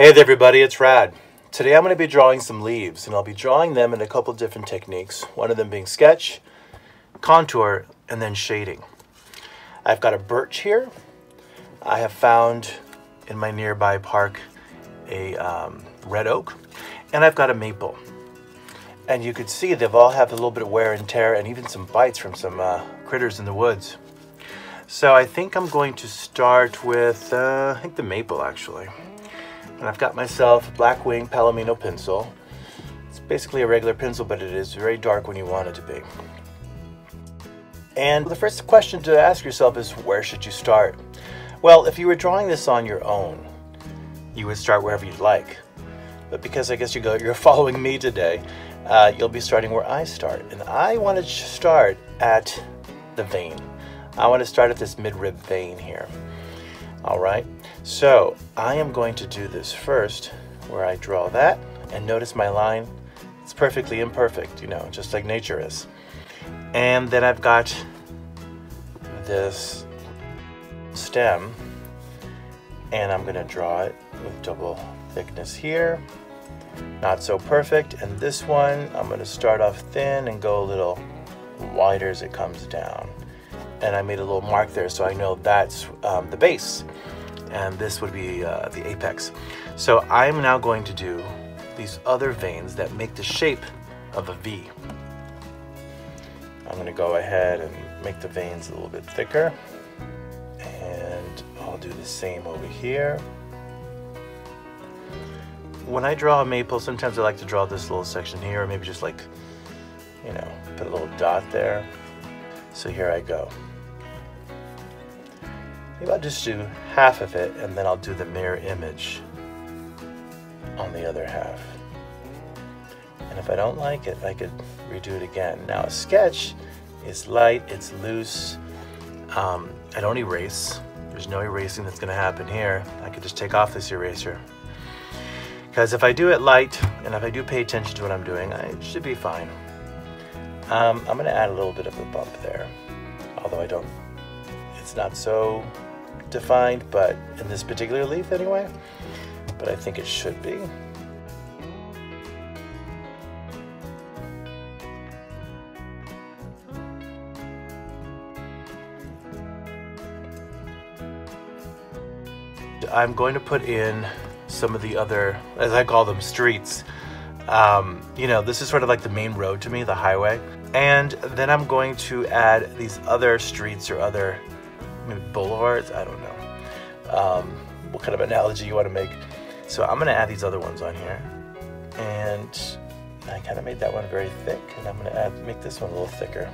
Hey there everybody, it's Rad. Today I'm going to be drawing some leaves, and I'll be drawing them in a couple different techniques, one of them being sketch, contour, and then shading. I've got a birch here. I have found in my nearby park a red oak, and I've got a maple. And you could see they've all have a little bit of wear and tear and even some bites from some critters in the woods. So I think I'm going to start with, I think the maple actually. And I've got myself a Blackwing Palomino pencil. It's basically a regular pencil, but it is very dark when you want it to be. And the first question to ask yourself is, where should you start? Well, if you were drawing this on your own, you would start wherever you'd like. But because I guess you're following me today, you'll be starting where I start. And I want to start at the vein. I want to start at this midrib vein here. All right, so I am going to do this first, where I draw that, and notice my line. It's perfectly imperfect, you know, just like nature is. And then I've got this stem, and I'm gonna draw it with double thickness here. Not so perfect, and this one, I'm gonna start off thin and go a little wider as it comes down. And I made a little mark there so I know that's the base, and this would be the apex. So I'm now going to do these other veins that make the shape of a V. I'm going to go ahead and make the veins a little bit thicker, and I'll do the same over here. When I draw a maple, sometimes I like to draw this little section here, or maybe just like, you know, put a little dot there. So here I go. Maybe I'll just do half of it, and then I'll do the mirror image on the other half. And if I don't like it, I could redo it again. Now a sketch is light, it's loose. I don't erase. There's no erasing that's gonna happen here. I could just take off this eraser. Because if I do it light, and if I do pay attention to what I'm doing, it should be fine. I'm going to add a little bit of a bump there, although it's not so defined, but in this particular leaf anyway, but I think it should be. I'm going to put in some of the other, as I call them, streets. You know, this is sort of like the main road to me, the highway. And then I'm going to add these other streets or other maybe boulevards, I don't know what kind of analogy you want to make. So I'm going to add these other ones on here. And I kind of made that one very thick, and I'm going to make this one a little thicker.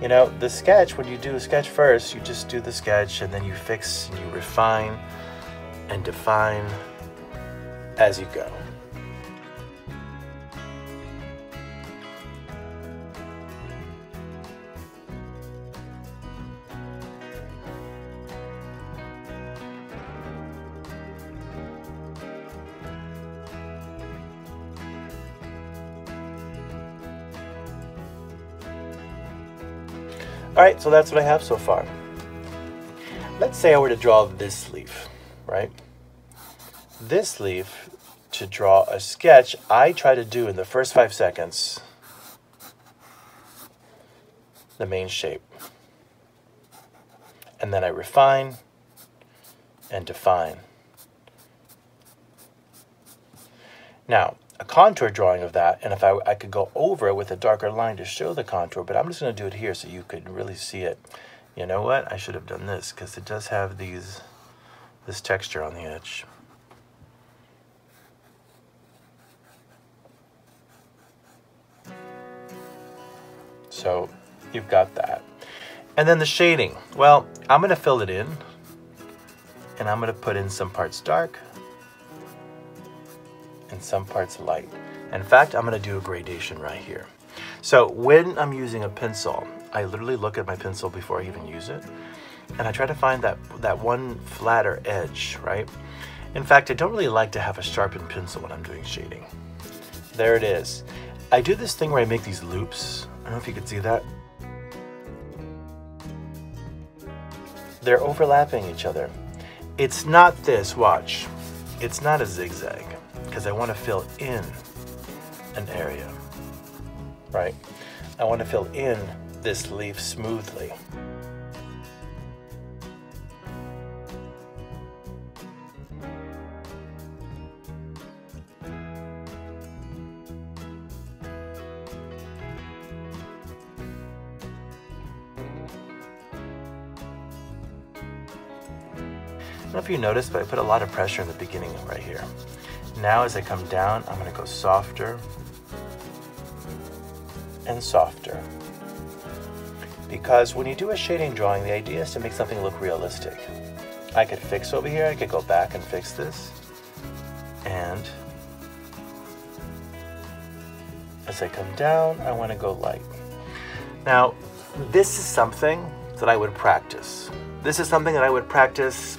You know, the sketch, when you do a sketch first, you just do the sketch and then you fix and you refine and define as you go. All right, so that's what I have so far. Let's say I were to draw this leaf, right? This leaf, to draw a sketch, I try to do in the first 5 seconds the main shape. And then I refine and define. Now, a contour drawing of that, and if I could go over it with a darker line to show the contour, but I'm just going to do it here so you could really see it. You know what? I should have done this, because it does have this texture on the edge. So you've got that. And then the shading. Well, I'm going to fill it in, and I'm going to put in some parts dark and some parts light. In fact, I'm going to do a gradation right here. So when I'm using a pencil, I literally look at my pencil before I even use it, and I try to find that one flatter edge, right? In fact, I don't really like to have a sharpened pencil when I'm doing shading. There it is. I do this thing where I make these loops. I don't know if you can see that. They're overlapping each other. It's not this, watch. It's not a zigzag because I want to fill in an area, right? I want to fill in this leaf smoothly. I don't know if you noticed, but I put a lot of pressure in the beginning right here. Now as I come down, I'm going to go softer and softer. Because when you do a shading drawing, the idea is to make something look realistic. I could fix over here, I could go back and fix this. And as I come down, I want to go light. Now, this is something that I would practice. This is something that I would practice.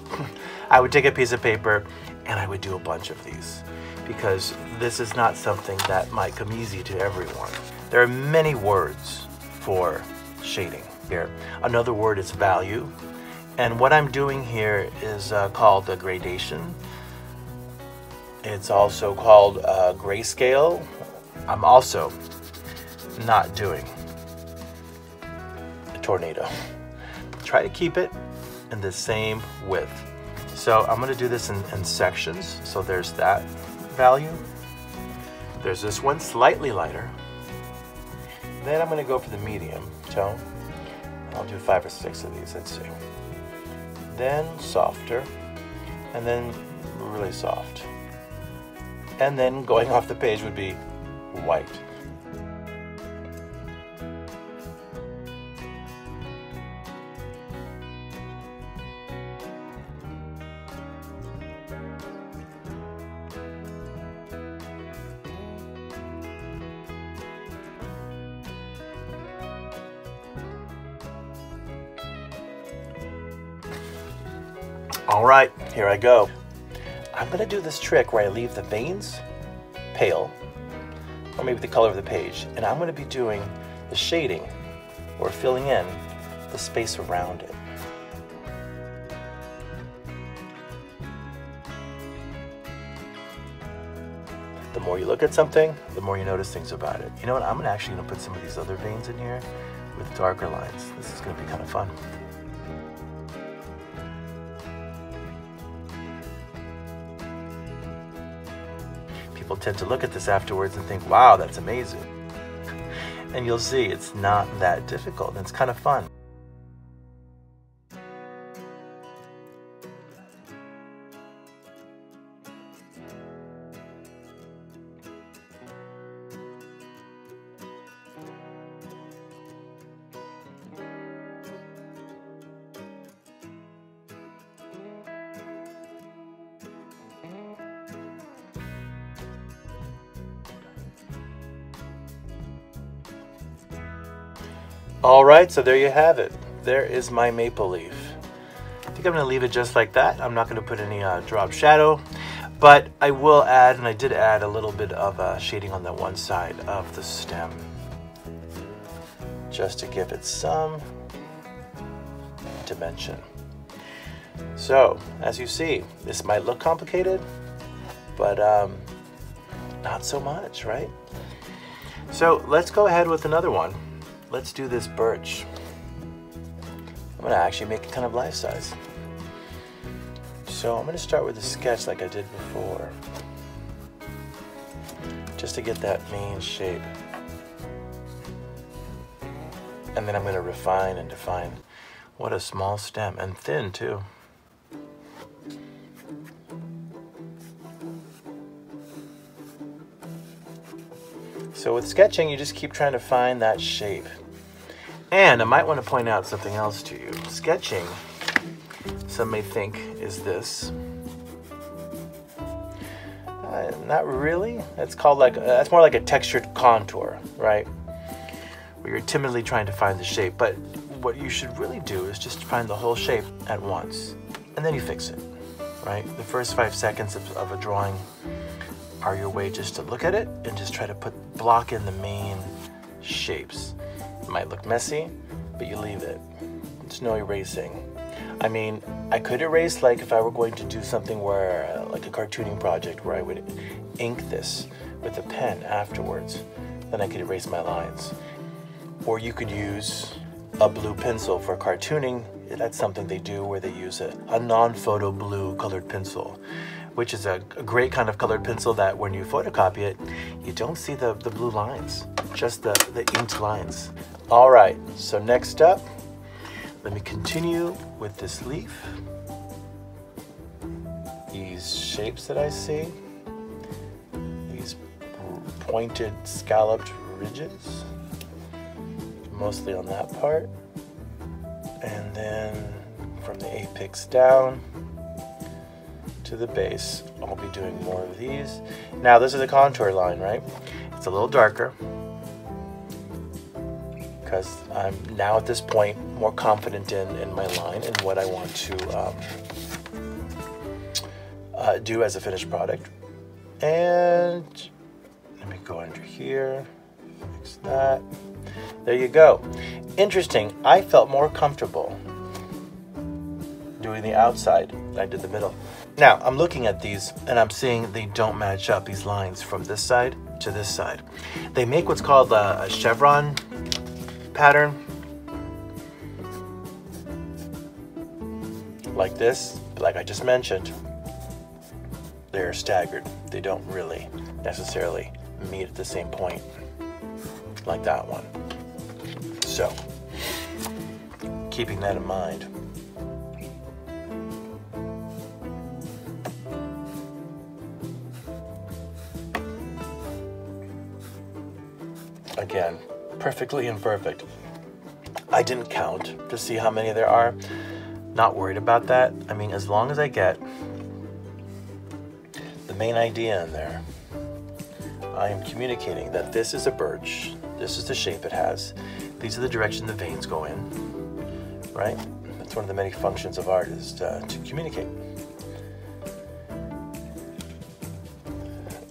I would take a piece of paper and I would do a bunch of these because this is not something that might come easy to everyone. There are many words for shading here. Another word is value. And what I'm doing here is called a gradation. It's also called a grayscale. I'm also not doing a tornado. Try to keep it in the same width. So I'm going to do this in sections. So there's that value. There's this one slightly lighter. Then I'm going to go for the medium tone. I'll do 5 or 6 of these, let's see. Then softer, and then really soft. And then going off the page would be white. All right, here I go. I'm gonna do this trick where I leave the veins pale, or maybe the color of the page, and I'm gonna be doing the shading, or filling in the space around it. The more you look at something, the more you notice things about it. You know what, I'm actually gonna put some of these other veins in here with darker lines. This is gonna be kind of fun. People tend to look at this afterwards and think, wow, that's amazing. And you'll see it's not that difficult and it's kind of fun. All right, so there you have it. There is my maple leaf. I think I'm gonna leave it just like that. I'm not gonna put any drop shadow, but I will add, and I did add a little bit of shading on the one side of the stem, just to give it some dimension. So, as you see, this might look complicated, but not so much, right? So let's go ahead with another one. Let's do this birch. I'm gonna actually make it kind of life-size. So I'm gonna start with a sketch like I did before, just to get that main shape. And then I'm gonna refine and define. What a small stem, and thin too. So with sketching, you just keep trying to find that shape. And I might want to point out something else to you. Sketching, some may think, is this. Not really. That's called like, that's more like a textured contour, right? Where you're timidly trying to find the shape. But what you should really do is just find the whole shape at once. And then you fix it, right? The first 5 seconds of a drawing are your way just to look at it and just try to block in the main shapes. It might look messy, but you leave it. It's no erasing. I mean, I could erase, like, if I were going to do something where, like a cartooning project where I would ink this with a pen afterwards, then I could erase my lines. Or you could use a blue pencil for cartooning. That's something they do where they use a non-photo blue colored pencil, which is a great kind of colored pencil that when you photocopy it, you don't see the blue lines, just the inked lines. All right, so next up, let me continue with this leaf. These shapes that I see, these pointed scalloped ridges, mostly on that part. And then from the apex down to the base, I'll be doing more of these. Now this is a contour line, right? It's a little darker because I'm now at this point more confident in my line and what I want to do as a finished product. And let me go under here, fix that. There you go. Interesting, I felt more comfortable doing the outside than I did the middle. Now, I'm looking at these and I'm seeing they don't match up, these lines from this side to this side. They make what's called a chevron pattern. Like this, like I just mentioned, they're staggered. They don't really necessarily meet at the same point like that one. So, keeping that in mind. Again, perfectly imperfect. I didn't count to see how many there are. Not worried about that. I mean, as long as I get the main idea in there, I am communicating that this is a birch, this is the shape it has, these are the direction the veins go in, right? That's one of the many functions of art, is to communicate.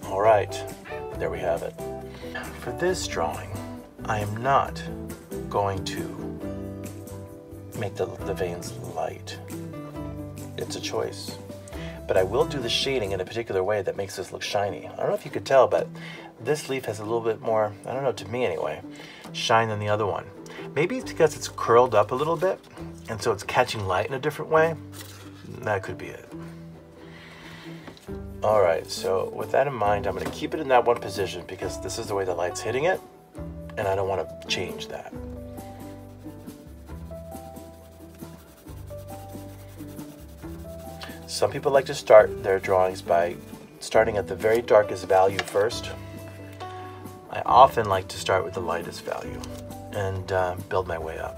All right, there we have it. For this drawing, I am not going to make the veins light. It's a choice. But I will do the shading in a particular way that makes this look shiny. I don't know if you could tell, but this leaf has a little bit more, I don't know, to me anyway, shine than the other one. Maybe it's because it's curled up a little bit, and so it's catching light in a different way. That could be it. All right, so with that in mind, I'm gonna keep it in that one position because this is the way the light's hitting it, and I don't wanna change that. Some people like to start their drawings by starting at the very darkest value first. I often like to start with the lightest value and build my way up.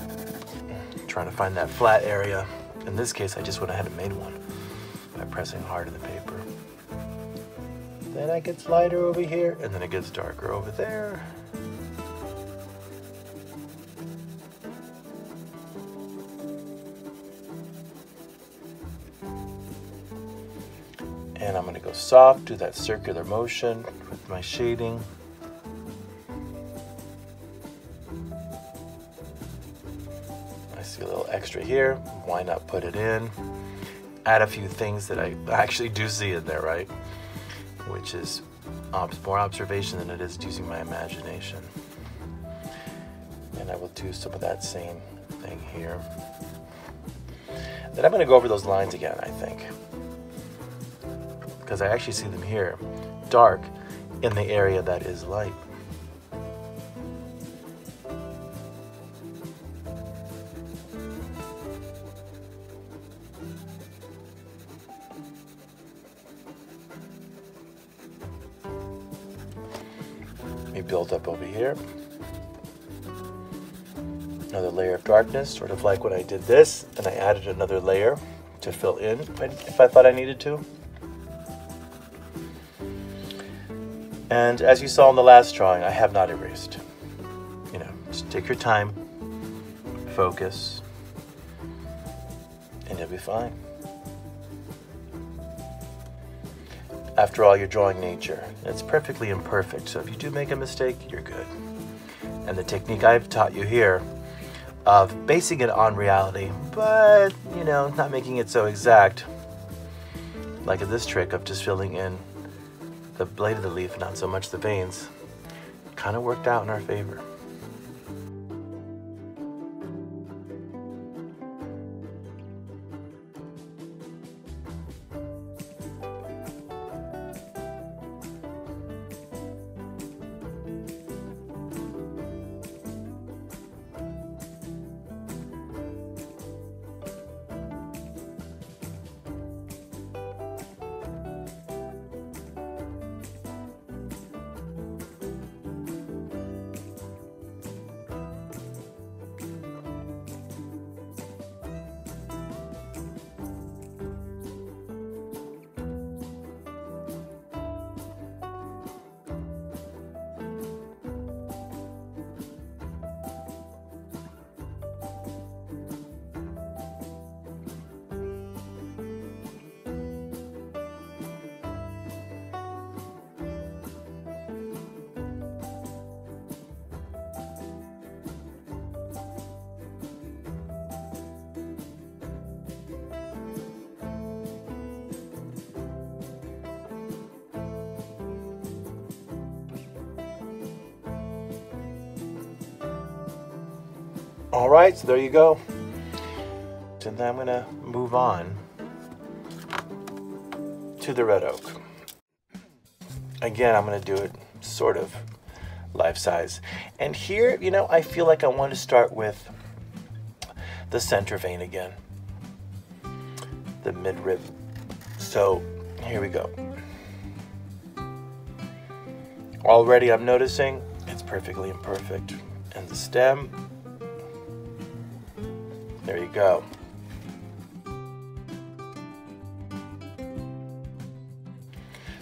I'm trying to find that flat area. In this case, I just went ahead and made one by pressing hard on the paper. Then it gets lighter over here, and then it gets darker over there. And I'm gonna go soft, do that circular motion with my shading. I see a little extra here, why not put it in? Add a few things that I actually do see in there, right? Which is more observation than it is using my imagination. And I will do some of that same thing here. Then I'm gonna go over those lines again, I think, because I actually see them here, dark in the area that is light. We build up over here. Another layer of darkness, sort of like when I did this, and I added another layer to fill in if I thought I needed to. And as you saw in the last drawing, I have not erased. You know, just take your time, focus, and you'll be fine. After all, you're drawing nature. It's perfectly imperfect, so if you do make a mistake, you're good. And the technique I've taught you here of basing it on reality, but, you know, not making it so exact, like this trick of just filling in the blade of the leaf, not so much the veins, kind of worked out in our favor. All right, so there you go. And then I'm gonna move on to the red oak. Again, I'm gonna do it sort of life size. And here, you know, I feel like I want to start with the center vein again, the midrib. So here we go. Already I'm noticing it's perfectly imperfect. And the stem, there you go.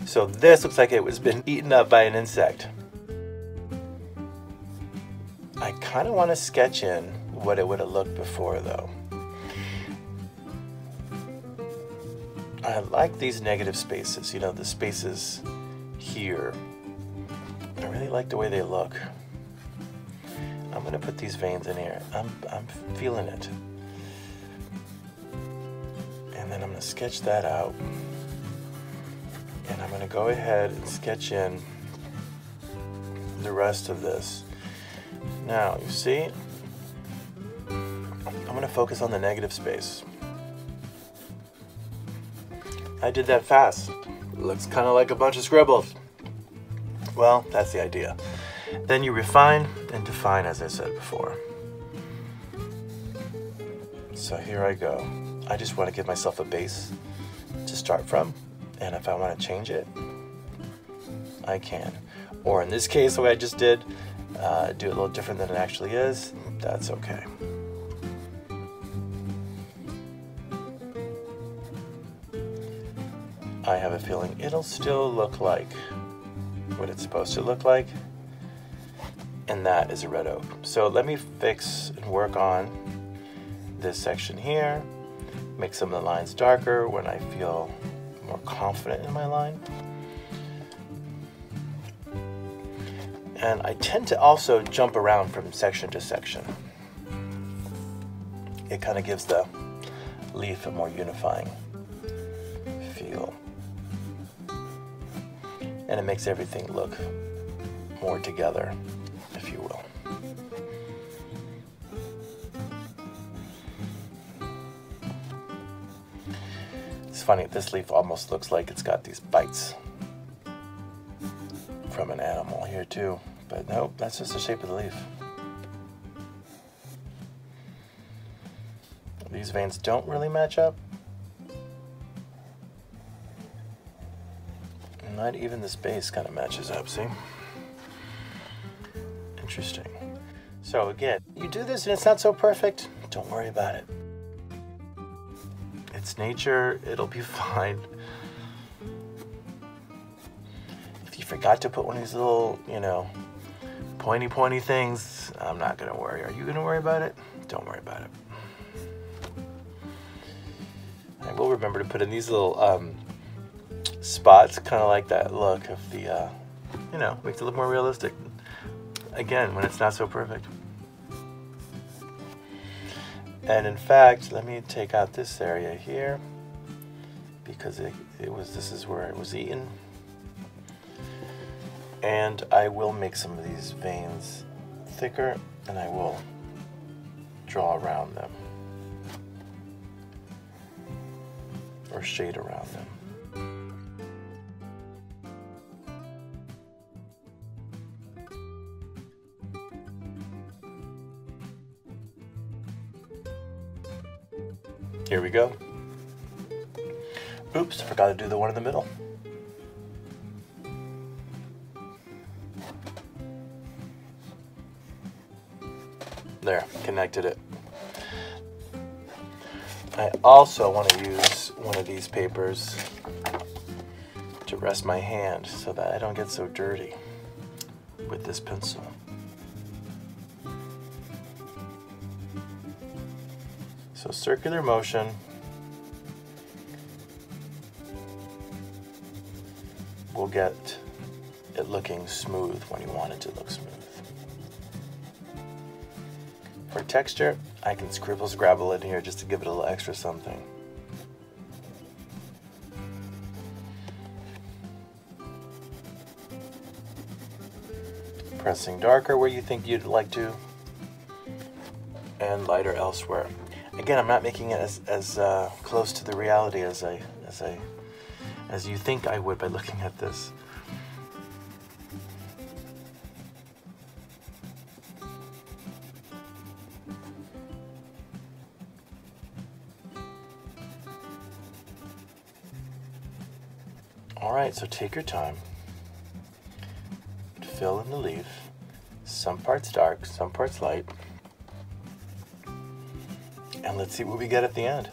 So this looks like it was been eaten up by an insect. I kind of want to sketch in what it would have looked before though. I like these negative spaces, you know, the spaces here. I really like the way they look. I'm gonna put these veins in here. I'm feeling it. And then I'm going to sketch that out. And I'm going to go ahead and sketch in the rest of this. Now, you see, I'm going to focus on the negative space. I did that fast. It looks kind of like a bunch of scribbles. Well, that's the idea. Then you refine and define, as I said before. So here I go. I just want to give myself a base to start from, and if I want to change it, I can. Or in this case, the way I just did, do it a little different than it actually is. That's okay. I have a feeling it'll still look like what it's supposed to look like, and that is a red oak. So let me fix and work on this section here. Make some of the lines darker when I feel more confident in my line. And I tend to also jump around from section to section. It kind of gives the leaf a more unifying feel. And it makes everything look more together, if you will. It's funny, this leaf almost looks like it's got these bites from an animal here too, but nope, that's just the shape of the leaf. These veins don't really match up. Not even the space kind of matches up, see? Interesting. So again, you do this and it's not so perfect, don't worry about it. It's nature, it'll be fine. If you forgot to put one of these little, you know, pointy things, I'm not gonna worry. Are you gonna worry about it? Don't worry about it. I will remember to put in these little spots, kind of like that look of the, you know, makes it look more realistic. Again, when it's not so perfect. And in fact, let me take out this area here because this is where it was eaten. And I will make some of these veins thicker, and I will draw around them or shade around them. Here we go. Oops, I forgot to do the one in the middle. There, connected it. I also want to use one of these papers to rest my hand so that I don't get so dirty with this pencil. So circular motion will get it looking smooth when you want it to look smooth. For texture, I can scribble in here just to give it a little extra something. Pressing darker where you think you'd like to, and lighter elsewhere. Again, I'm not making it as close to the reality as you think I would by looking at this. All right, so take your time. Fill in the leaf. Some parts dark, some parts light. And let's see what we get at the end.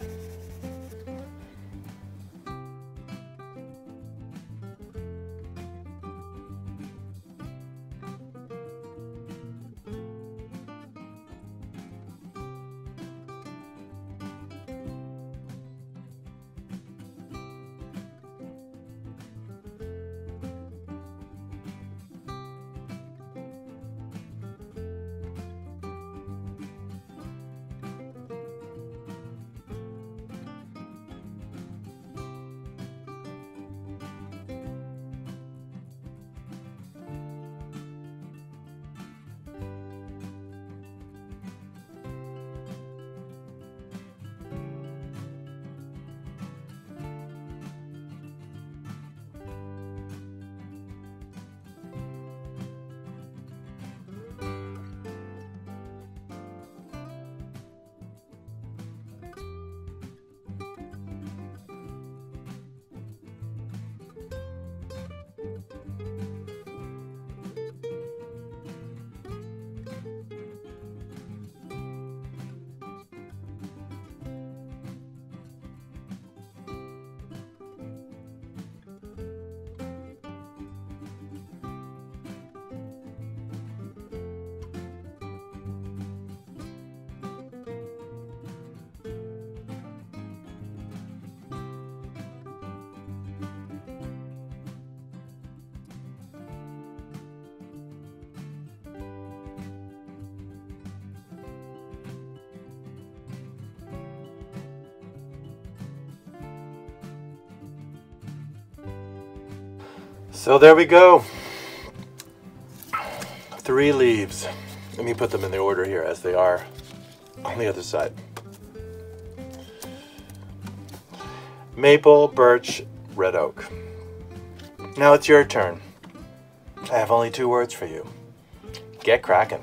So there we go, 3 leaves. Let me put them in the order here as they are on the other side. Maple, birch, red oak. Now it's your turn. I have only 2 words for you. Get cracking.